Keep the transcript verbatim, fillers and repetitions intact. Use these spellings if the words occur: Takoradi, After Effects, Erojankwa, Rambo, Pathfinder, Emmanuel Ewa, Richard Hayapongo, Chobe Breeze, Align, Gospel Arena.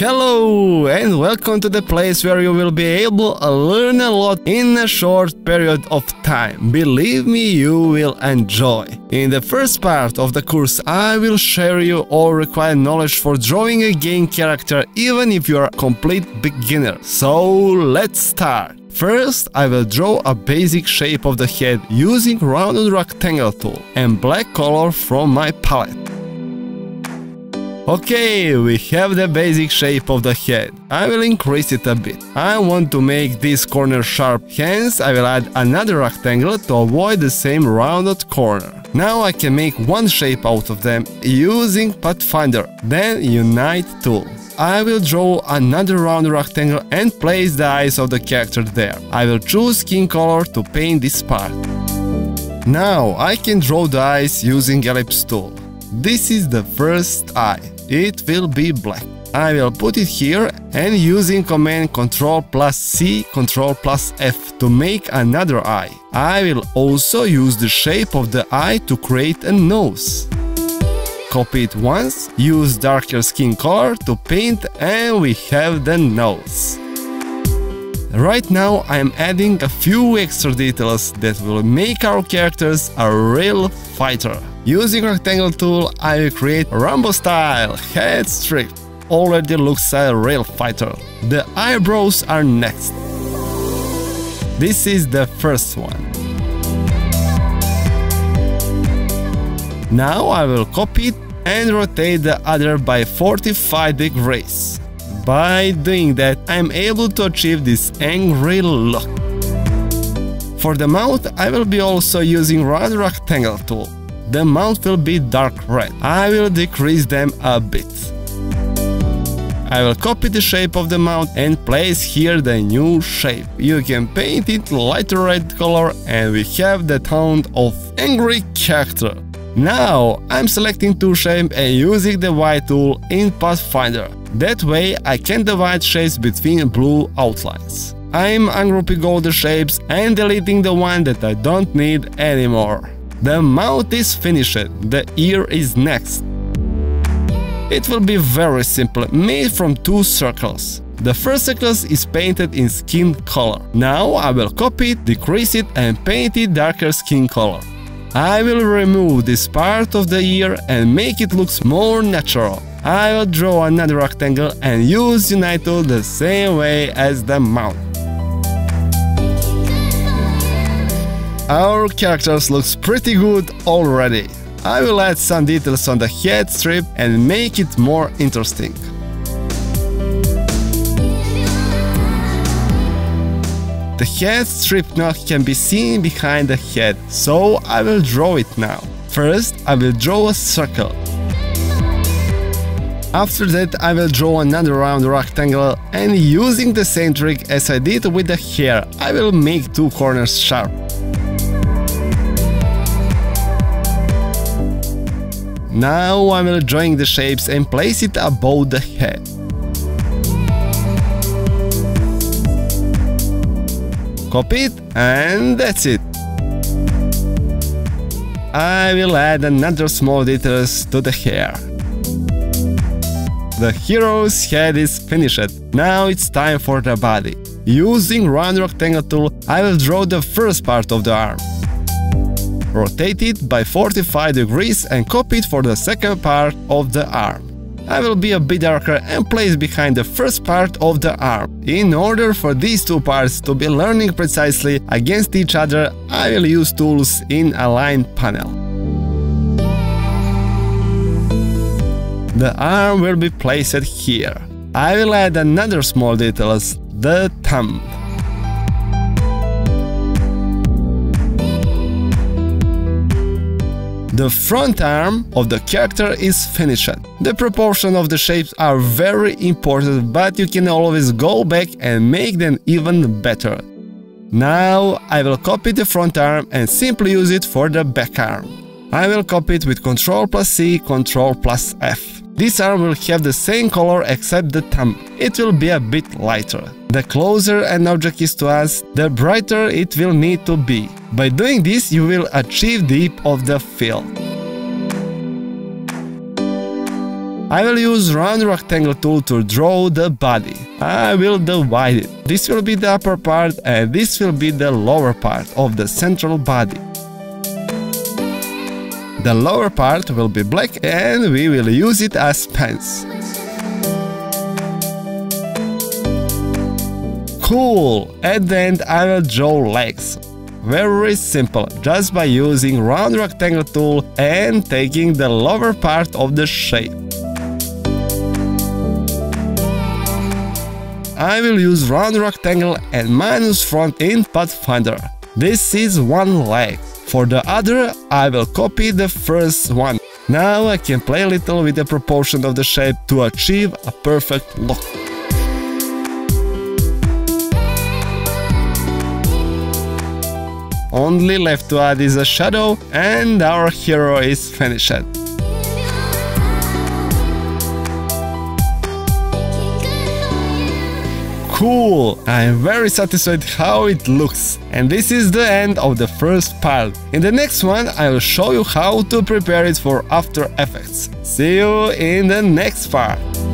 Hello and welcome to the place where you will be able to learn a lot in a short period of time. Believe me, you will enjoy. In the first part of the course, I will share you all required knowledge for drawing a game character even if you are a complete beginner. So let's start. First, I will draw a basic shape of the head using rounded rectangle tool and black color from my palette. Okay, we have the basic shape of the head. I will increase it a bit. I want to make this corner sharp, hence I will add another rectangle to avoid the same rounded corner. Now I can make one shape out of them using Pathfinder, then Unite tool. I will draw another round rectangle and place the eyes of the character there. I will choose skin color to paint this part. Now I can draw the eyes using ellipse tool. This is the first eye. It will be black. I will put it here and using command control plus C, control plus F to make another eye. I will also use the shape of the eye to create a nose. Copy it once, use darker skin color to paint and we have the nose. Right now I am adding a few extra details that will make our characters a real fighter. Using rectangle tool, I will create Rambo style head strip. Already looks like a real fighter. The eyebrows are next. This is the first one. Now I will copy it and rotate the other by forty-five degrees. By doing that, I am able to achieve this angry look. For the mouth, I will be also using round rectangle tool. The mouth will be dark red. I will decrease them a bit. I will copy the shape of the mouth and place here the new shape. You can paint it lighter red color and we have the tone of angry character. Now I'm selecting two shapes and using the white tool in Pathfinder. That way I can divide shapes between blue outlines. I'm ungrouping all the shapes and deleting the one that I don't need anymore. The mouth is finished, the ear is next. It will be very simple, made from two circles. The first circle is painted in skin color. Now I will copy it, decrease it and paint it darker skin color. I will remove this part of the ear and make it look more natural. I will draw another rectangle and use Unite tool the same way as the mouth. Our characters looks pretty good already. I will add some details on the head strip and make it more interesting. The head strip now can be seen behind the head, so I will draw it now. First, I will draw a circle. After that, I will draw another round rectangle and using the same trick as I did with the hair, I will make two corners sharp. Now I will join the shapes and place it above the head. Copy it and that's it. I will add another small details to the hair. The hero's head is finished. Now it's time for the body. Using round rectangle tool, I will draw the first part of the arm. Rotate it by forty-five degrees and copy it for the second part of the arm. I will be a bit darker and place behind the first part of the arm. In order for these two parts to be leaning precisely against each other, I will use tools in Align panel. The arm will be placed here. I will add another small detail, the thumb. The front arm of the character is finished. The proportion of the shapes are very important, but you can always go back and make them even better. Now I will copy the front arm and simply use it for the back arm. I will copy it with control plus C, control plus F. This arm will have the same color except the thumb. It will be a bit lighter. The closer an object is to us, the brighter it will need to be. By doing this, you will achieve the depth of the field. I will use round rectangle tool to draw the body. I will divide it. This will be the upper part and this will be the lower part of the central body. The lower part will be black and we will use it as pants. Cool! At the end I will draw legs. Very simple, just by using round rectangle tool and taking the lower part of the shape. I will use round rectangle and minus front in Pathfinder. This is one leg. For the other, I will copy the first one. Now I can play a little with the proportion of the shape to achieve a perfect look. Only left to add is a shadow and our hero is finished. Cool! I am very satisfied how it looks. And this is the end of the first part. In the next one I will show you how to prepare it for After Effects. See you in the next part!